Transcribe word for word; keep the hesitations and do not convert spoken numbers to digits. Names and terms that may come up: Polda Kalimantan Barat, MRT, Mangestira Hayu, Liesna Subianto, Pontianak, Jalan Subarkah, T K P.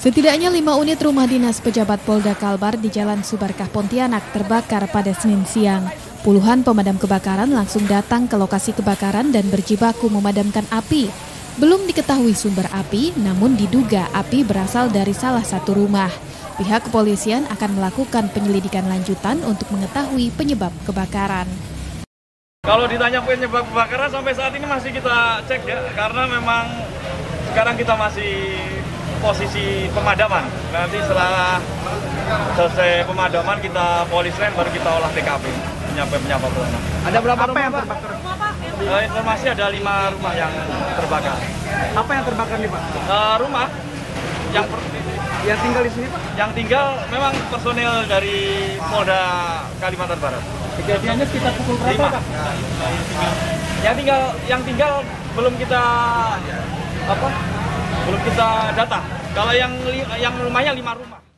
Setidaknya lima unit rumah dinas pejabat Polda Kalbar di Jalan Subarkah, Pontianak terbakar pada Senin siang. Puluhan pemadam kebakaran langsung datang ke lokasi kebakaran dan berjibaku memadamkan api. Belum diketahui sumber api, namun diduga api berasal dari salah satu rumah. Pihak kepolisian akan melakukan penyelidikan lanjutan untuk mengetahui penyebab kebakaran. Kalau ditanya penyebab kebakaran, sampai saat ini masih kita cek ya, karena memang sekarang kita masih posisi pemadaman. Nanti setelah selesai pemadaman kita polis lain, baru kita olah T K P penyebab penyebabnya. Ada berapa rumah, Pak? Uh, informasi ada lima rumah yang terbakar. Apa yang terbakar nih, Pak? Uh, rumah yang per yang tinggal di sini, Pak. Yang tinggal memang personil dari Polda Kalimantan Barat. Kejadiannya sekitar pukul berapa, Pak? Yang tinggal yang tinggal belum kita apa? Belum kita data. Kalau yang yang rumahnya lima rumah.